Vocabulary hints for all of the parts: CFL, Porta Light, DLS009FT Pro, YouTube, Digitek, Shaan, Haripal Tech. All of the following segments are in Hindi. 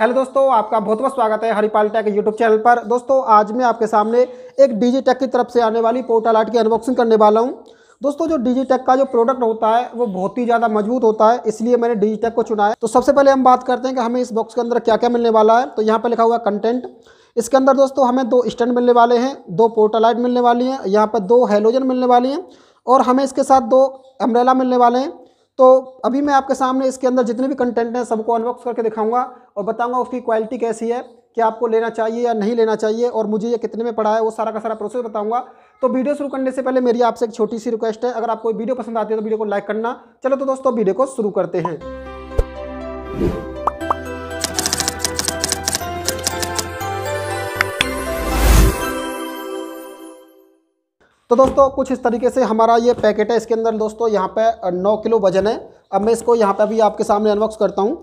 हेलो दोस्तों, आपका बहुत बहुत स्वागत है हरिपाल टेक यूट्यूब चैनल पर। दोस्तों आज मैं आपके सामने एक डिजिटेक की तरफ से आने वाली पोर्टा लाइट की अनबॉक्सिंग करने वाला हूं। दोस्तों जो डिजिटेक का जो प्रोडक्ट होता है वो बहुत ही ज़्यादा मजबूत होता है, इसलिए मैंने डिजिटेक को चुना है। तो सबसे पहले हम बात करते हैं कि हमें इस बॉक्स के अंदर क्या क्या मिलने वाला है। तो यहाँ पर लिखा हुआ कंटेंट, इसके अंदर दोस्तों हमें 2 स्टैंड मिलने वाले हैं, 2 पोर्टा लाइट मिलने वाली हैं, यहाँ पर 2 हेलोजन मिलने वाली हैं और हमें इसके साथ 2 अम्ब्रेला मिलने वाले हैं। तो अभी मैं आपके सामने इसके अंदर जितने भी कंटेंट हैं सबको अनबॉक्स करके दिखाऊंगा और बताऊंगा उसकी क्वालिटी कैसी है, क्या आपको लेना चाहिए या नहीं लेना चाहिए और मुझे ये कितने में पड़ा है, वो सारा का सारा प्रोसेस बताऊंगा। तो वीडियो शुरू करने से पहले मेरी आपसे एक छोटी सी रिक्वेस्ट है, अगर आपको वीडियो पसंद आती है तो वीडियो को लाइक करना। चलो तो दोस्तों वीडियो को शुरू करते हैं। तो दोस्तों कुछ इस तरीके से हमारा ये पैकेट है, इसके अंदर दोस्तों यहाँ पे 9 किलो वजन है। अब मैं इसको यहाँ पे अभी आपके सामने अनबॉक्स करता हूँ।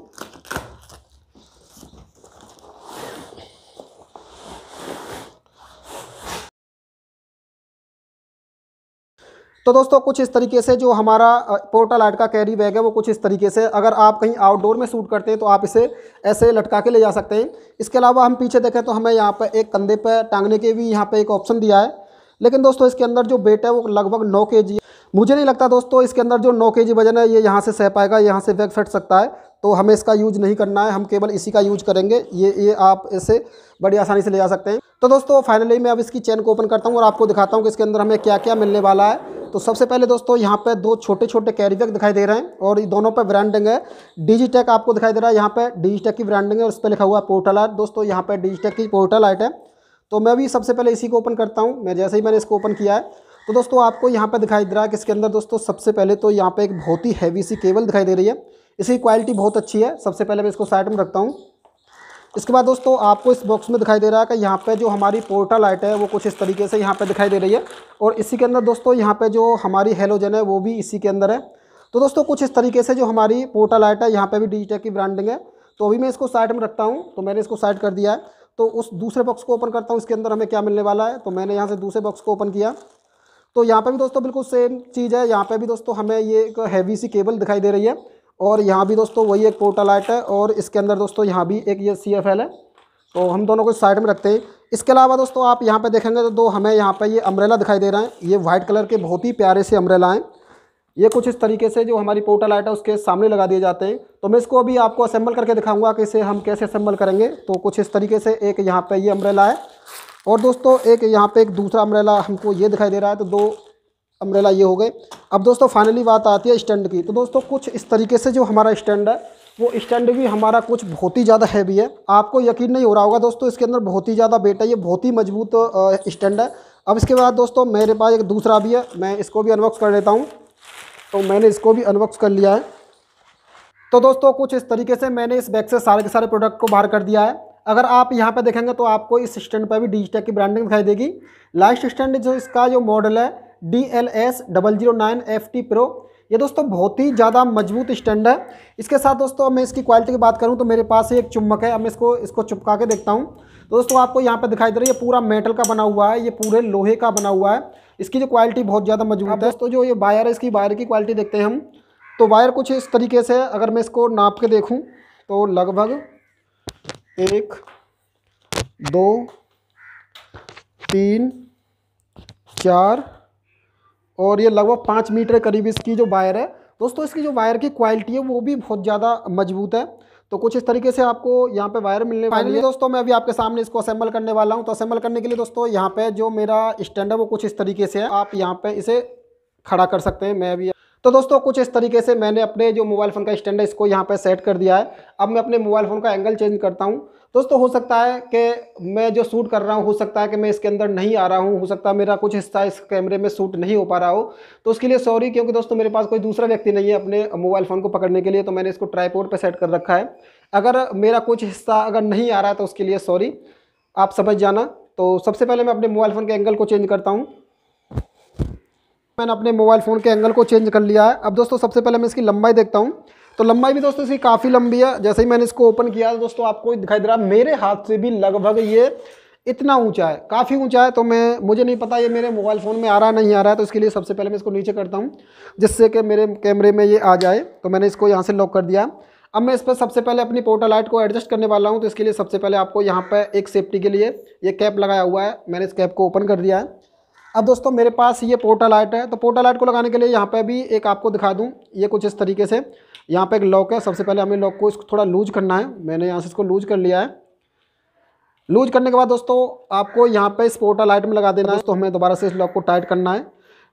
तो दोस्तों कुछ इस तरीके से जो हमारा पोर्टा लाइट का कैरी बैग है वो कुछ इस तरीके से, अगर आप कहीं आउटडोर में शूट करते हैं तो आप इसे ऐसे लटका के ले जा सकते हैं। इसके अलावा हम पीछे देखें तो हमें यहाँ पर एक कंधे पर टांगने के भी यहाँ पर एक ऑप्शन दिया है, लेकिन दोस्तों इसके अंदर जो वेट है वो लगभग 9 kg। मुझे नहीं लगता दोस्तों इसके अंदर जो 9 kg वजन है ये यहाँ से सह पाएगा, यहाँ से बैग फट सकता है, तो हमें इसका यूज़ नहीं करना है, हम केवल इसी का यूज़ करेंगे। ये आप इसे बड़ी आसानी से ले जा सकते हैं। तो दोस्तों फाइनली मैं अब इसकी चेन को ओपन करता हूँ और आपको दिखाता हूँ कि इसके अंदर हमें क्या क्या मिलने वाला है। तो सबसे पहले दोस्तों यहाँ पर 2 छोटे छोटे कैरी बैग दिखाई दे रहे हैं और दोनों पर ब्रांडिंग है। डिजिटेक आपको दिखाई दे रहा है, यहाँ पर डिजिटेक की ब्रांडिंग है और उस पर लिखा हुआ पोर्टा लाइट। दोस्तों यहाँ पर डिजिटेक की पोर्टा लाइट है, तो मैं भी सबसे पहले इसी को ओपन करता हूं। मैं जैसे ही मैंने इसको ओपन किया है तो दोस्तों आपको यहां पर दिखाई दे रहा है कि इसके अंदर दोस्तों सबसे पहले तो यहां पे एक बहुत ही हैवी सी केबल दिखाई दे रही है, इसकी क्वालिटी बहुत अच्छी है। सबसे पहले मैं इसको साइड में रखता हूं। इसके बाद दोस्तों आपको इस बॉक्स में दिखाई दे रहा है कि यहाँ पर जो हमारी पोर्टा लाइट है वो कुछ इस तरीके से यहाँ पर दिखाई दे रही है और इसी के अंदर दोस्तों यहाँ पर जो हमारी हेलोजन है वो भी इसी के अंदर है। तो दोस्तों कुछ इस तरीके से जो हमारी पोर्टा लाइट है यहाँ पर भी डिजिटेक की ब्रांडिंग है। तो अभी मैं इसको साइड में रखता हूँ, तो मैंने इसको साइड कर दिया है। तो उस दूसरे बॉक्स को ओपन करता हूँ, इसके अंदर हमें क्या मिलने वाला है। तो मैंने यहाँ से दूसरे बॉक्स को ओपन किया तो यहाँ पे भी दोस्तों बिल्कुल सेम चीज़ है। यहाँ पे भी दोस्तों हमें ये एक हैवी सी केबल दिखाई दे रही है और यहाँ भी दोस्तों वही एक पोर्टा लाइट है और इसके अंदर दोस्तों यहाँ भी एक ये CFL है, तो हम दोनों को साइड में रखते हैं। इसके अलावा दोस्तों आप यहाँ पर देखेंगे तो दो हमें यहाँ पर ये अम्ब्रेला दिखाई दे रहे हैं, ये वाइट कलर के बहुत ही प्यारे से अम्ब्रेला हैं। ये कुछ इस तरीके से जो हमारी पोर्टा लाइट है उसके सामने लगा दिए जाते हैं। तो मैं इसको अभी आपको असेंबल करके दिखाऊंगा कि इसे हम कैसे असेंबल करेंगे। तो कुछ इस तरीके से एक यहाँ पे ये अम्ब्रेला है और दोस्तों एक यहाँ पे एक दूसरा अम्ब्रेला हमको ये दिखाई दे रहा है, तो 2 अम्ब्रेला ये हो गए। अब दोस्तों फाइनली बात आती है स्टैंड की। तो दोस्तों कुछ इस तरीके से जो हमारा स्टैंड है वो स्टैंड भी हमारा कुछ बहुत ही ज़्यादा हैवी है, आपको यकीन नहीं हो रहा होगा दोस्तों, इसके अंदर बहुत ही ज़्यादा वेट है, ये बहुत ही मजबूत स्टैंड है। अब इसके बाद दोस्तों मेरे पास एक दूसरा भी है, मैं इसको भी अनबॉक्स कर लेता हूँ। तो मैंने इसको भी अनबॉक्स कर लिया है। तो दोस्तों कुछ इस तरीके से मैंने इस बैग से सारे के सारे प्रोडक्ट को बाहर कर दिया है। अगर आप यहाँ पे देखेंगे तो आपको इस स्टैंड पर भी डिजिटेक की ब्रांडिंग दिखाई देगी। लास्ट स्टैंड जो इसका जो मॉडल है DLS009FT Pro, ये दोस्तों बहुत ही ज़्यादा मजबूत स्टैंड है। इसके साथ दोस्तों मैं इसकी क्वालिटी की बात करूँ तो मेरे पास एक चुम्बक है, अब मैं इसको चिपका के देखता हूँ। तो दोस्तों आपको यहाँ पे दिखाई दे रहा है ये पूरा मेटल का बना हुआ है, ये पूरे लोहे का बना हुआ है, इसकी जो क्वालिटी बहुत ज़्यादा मजबूत है। दोस्तों जो ये वायर है इसकी वायर की क्वालिटी देखते हैं हम। तो वायर कुछ इस तरीके से, अगर मैं इसको नाप के देखूँ तो लगभग 1 2 3 4 और ये लगभग 5 मीटर करीब इसकी जो वायर है। दोस्तों इसकी जो वायर की क्वालिटी है वो भी बहुत ज़्यादा मजबूत है। तो कुछ इस तरीके से आपको यहाँ पे वायर मिलने वाली है। दोस्तों मैं अभी आपके सामने इसको असेंबल करने वाला हूँ। तो असेंबल करने के लिए दोस्तों यहाँ पे जो मेरा स्टैंड है वो कुछ इस तरीके से है, आप यहाँ पे इसे खड़ा कर सकते हैं। मैं अभी तो दोस्तों कुछ इस तरीके से मैंने अपने जो मोबाइल फ़ोन का स्टैंड है इसको यहाँ पर सेट कर दिया है। अब मैं अपने मोबाइल फ़ोन का एंगल चेंज करता हूँ। दोस्तों हो सकता है कि मैं जो शूट कर रहा हूँ, हो सकता है कि मैं इसके अंदर नहीं आ रहा हूँ, हो सकता है मेरा कुछ हिस्सा इस कैमरे में शूट नहीं हो पा रहा हो, तो उसके लिए सॉरी, क्योंकि दोस्तों मेरे पास कोई दूसरा व्यक्ति नहीं है अपने मोबाइल फ़ोन को पकड़ने के लिए, तो मैंने इसको ट्राइपॉड पर सेट कर रखा है। अगर मेरा कुछ हिस्सा अगर नहीं आ रहा है तो उसके लिए सॉरी, आप समझ जाना। तो सबसे पहले मैं अपने मोबाइल फ़ोन के एंगल को चेंज करता हूँ। मैंने अपने मोबाइल फ़ोन के एंगल को चेंज कर लिया है। अब दोस्तों सबसे पहले मैं इसकी लंबाई देखता हूँ। तो लंबाई भी दोस्तों इसकी काफ़ी लंबी है। जैसे ही मैंने इसको ओपन किया दोस्तों आपको दिखाई दे रहा है मेरे हाथ से भी लगभग ये इतना ऊंचा है, काफ़ी ऊंचा है। तो मुझे नहीं पता ये मेरे मोबाइल फ़ोन में आ रहा नहीं आ रहा है, तो इसके लिए सबसे पहले मैं इसको नीचे करता हूँ जिससे कि मेरे कैमरे में ये आ जाए। तो मैंने इसको यहाँ से लॉक कर दिया। अब मैं इस पर सबसे पहले अपनी पोर्टा लाइट को एडजस्ट करने वाला हूं, तो इसके लिए सबसे पहले आपको यहाँ पर एक सेफ्टी के लिए ये कैप लगाया हुआ है, मैंने इस कैप को ओपन कर दिया है। अब दोस्तों मेरे पास ये पोर्टा लाइट है, तो पोर्टा लाइट को लगाने के लिए यहाँ पर भी एक आपको दिखा दूँ, ये कुछ इस तरीके से यहाँ पर एक लॉक है। सबसे पहले हमें लॉक को इसको थोड़ा लूज करना है, मैंने यहाँ से इसको लूज कर लिया है। लूज करने के बाद दोस्तों आपको यहाँ पे इस पोर्टा लाइट में लगा देना है। तो हमें दोबारा से इस लॉक को टाइट करना है,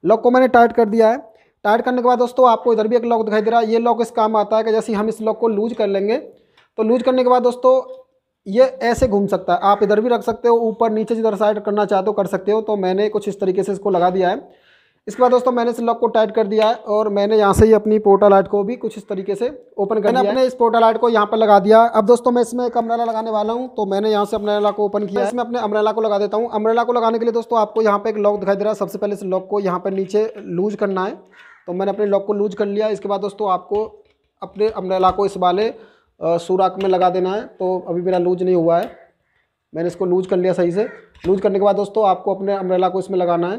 लॉक को मैंने टाइट कर दिया है। टाइट करने के बाद दोस्तों आपको इधर भी एक लॉक दिखाई दे रहा है, ये लॉक इस काम आता है कि जैसे हम इस लॉक को लूज कर लेंगे तो लूज करने के बाद दोस्तों ये ऐसे घूम सकता है, आप इधर भी रख सकते हो, ऊपर नीचे जिधर साइड करना चाहते हो कर सकते हो। तो मैंने कुछ इस तरीके से इसको लगा दिया है। इसके बाद दोस्तों मैंने इस लॉक को टाइट कर दिया है और मैंने यहाँ से ही अपनी पोर्टा लाइट को भी कुछ इस तरीके से ओपन कर दिया। मैंने अपने इस पोर्टा लाइट को यहाँ पर लगा दिया। अब दोस्तों मैं इसमें एक अम्ब्रेला लगाने वाला हूँ, तो मैंने यहाँ से अम्ब्रेला को ओपन किया, इसमें अपने अम्ब्रेला को लगा देता हूँ। अम्ब्रेला को लगाने के लिए दोस्तों आपको यहाँ पर एक लॉक दिखाई दे रहा है, सबसे पहले इस लॉक को यहाँ पर नीचे लूज करना है। तो मैंने अपने लॉक को लूज कर लिया। इसके बाद दोस्तों आपको अपने अम्ब्रेला को इस वाले सुराख में लगा देना है। तो अभी मेरा लूज नहीं हुआ है, मैंने इसको लूज कर लिया सही से। लूज करने के बाद दोस्तों आपको अपने अम्ब्रेला को इसमें लगाना है।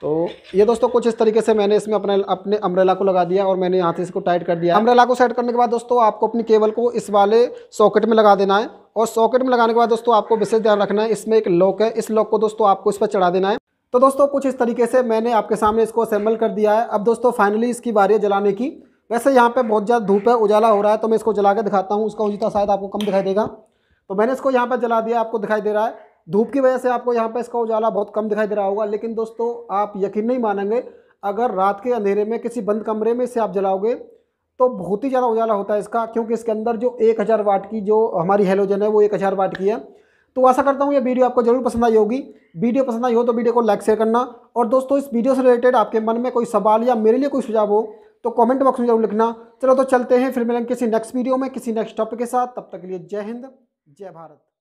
तो ये दोस्तों कुछ इस तरीके से मैंने इसमें अपने अम्ब्रेला को लगा दिया और मैंने यहाँ से इसको टाइट कर दिया। अम्ब्रेला को सेट करने के बाद दोस्तों आपको अपनी केबल को इस वाले सॉकेट में लगा देना है और सॉकेट में लगाने के बाद दोस्तों आपको विशेष ध्यान रखना है, इसमें एक लॉक है, इस लॉक को दोस्तों आपको इस पर चढ़ा देना है। तो दोस्तों कुछ इस तरीके से मैंने आपके सामने इसको असेंबल कर दिया है। अब दोस्तों फाइनली इसकी बारी है जलाने की। वैसे यहाँ पर बहुत ज़्यादा धूप है, उजाला हो रहा है, तो मैं इसको जला के दिखाता हूँ, उसका उजिता शायद आपको कम दिखाई देगा। तो मैंने इसको यहाँ पर जला दिया, आपको दिखाई दे रहा है। धूप की वजह से आपको यहाँ पे इसका उजाला बहुत कम दिखाई दे रहा होगा, लेकिन दोस्तों आप यकीन नहीं मानेंगे, अगर रात के अंधेरे में किसी बंद कमरे में इसे आप जलाओगे तो बहुत ही ज़्यादा उजाला होता है इसका, क्योंकि इसके अंदर जो 1000 वाट की जो हमारी हेलोजन है वो 1000 वाट की है। तो आशा करता हूँ ये वीडियो आपको जरूर पसंद आई होगी। वीडियो पसंद आई हो तो वीडियो को लाइक शेयर करना, और दोस्तों इस वीडियो से रिलेटेड आपके मन में कोई सवाल या मेरे लिए कोई सुझाव हो तो कॉमेंट बॉक्स में जरूर लिखना। चलो तो चलते हैं, फिर मिलेंगे किसी नेक्स्ट वीडियो में किसी नेक्स्ट टॉपिक के साथ। तब तक के लिए जय हिंद, जय भारत।